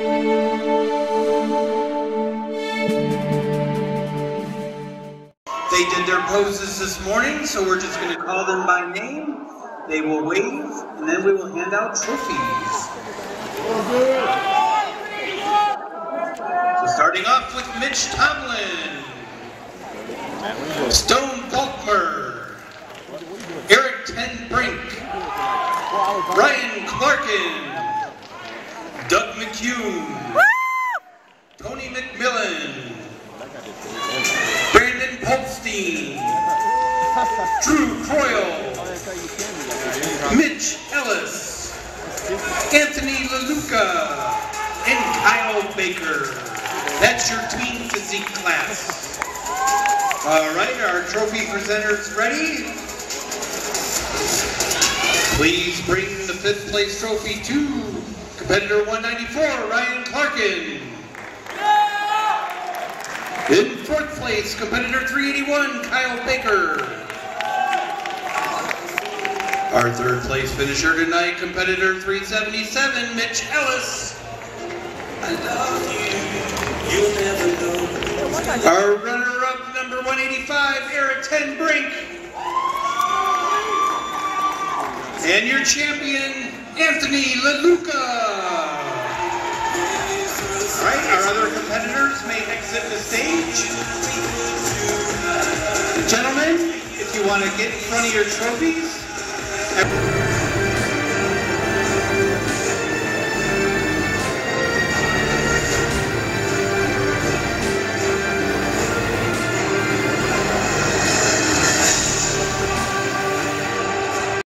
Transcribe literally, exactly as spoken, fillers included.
They did their poses this morning, so we're just going to call them by name. They will wave, and then we will hand out trophies. So starting off with Mitch Tomlin, Stone Bulkmer, Eric Ten Brink, Ryan Clarkin, Doug McCune, Tony McMillan, Brandon Polstein, Drew Croyle, Mitch Ellis, Anthony LaLuca, and Kyle Baker. That's your teen physique class. All right, our trophy presenters ready? Please bring the fifth place trophy to competitor one ninety-four, Ryan Clarkin. In fourth place, competitor three eighty-one, Kyle Baker. Our third place finisher tonight, competitor three seventy-seven, Mitch Ellis. I love you. You'll never know. Our runner-up, number one eighty-five, Eric Ten Brink. And your champion, Anthony LaLuca. All right, our other competitors may exit the stage. Gentlemen, if you want to get in front of your trophies...